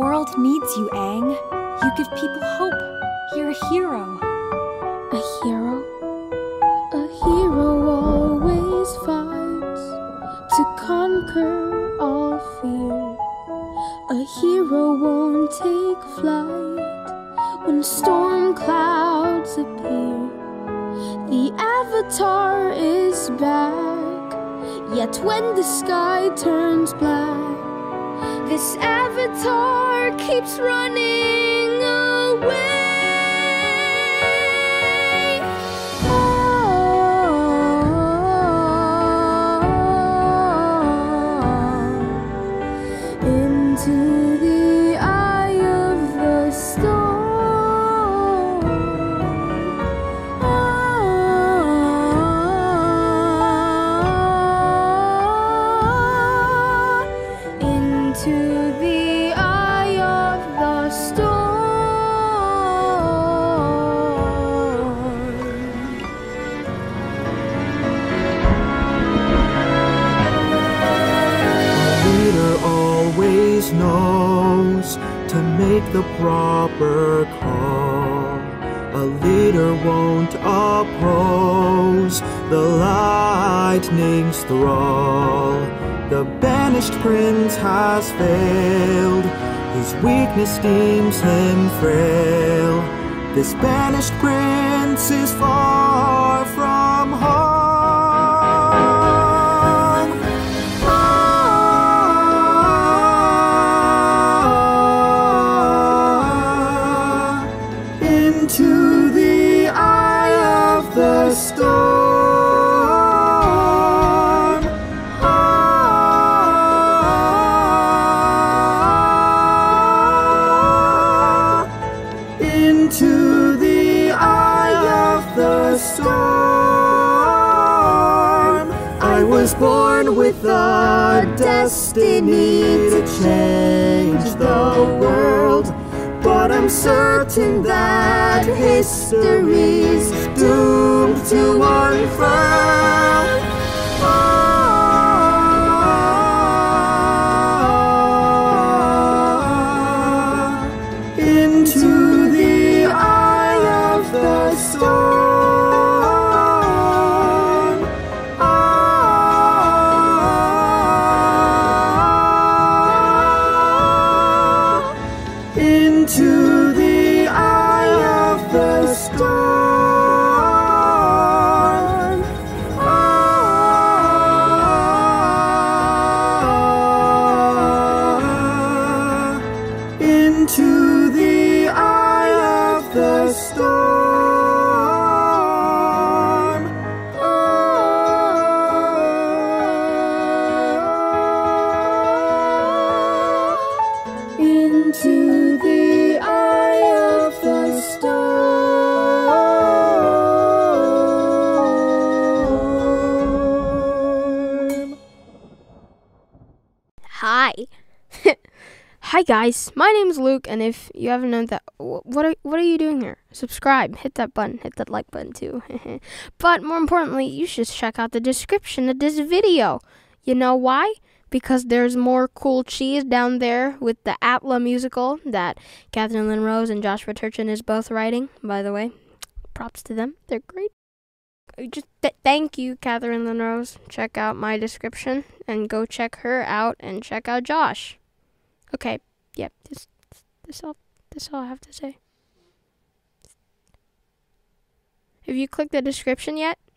world needs you, Aang. You give people hope. You're a hero. A hero? A hero always fights to conquer all fear. A hero won't take flight when storm clouds appear. The Avatar is back, yet when the sky turns black, this Avatar keeps running away. Knows to make the proper call. A leader won't oppose the lightning's thrall. The banished prince has failed, his weakness deems him frail. This banished prince is far from home. Into the eye of the storm, into the eye of the storm. I was born with a destiny to change the world, but I'm certain that history's doomed to unfurl. Into the eye of the storm, into the eye of the storm. Into the eye of the storm. Into the Hi. Hi guys, my name's Luke, and if you haven't known that, what are you doing here? Subscribe, hit that button, hit that like button too. But more importantly, you should check out the description of this video. You know why? Because there's more cool cheese down there with the Atla musical that Katherine Lynn Rose and Joshua Turchin is both writing. By the way, props to them, they're great. Just thank you, Katherine Lynn Rose. Check out my description and go check her out and check out Josh. Okay, yep, yeah, this all I have to say. Have you clicked the description yet?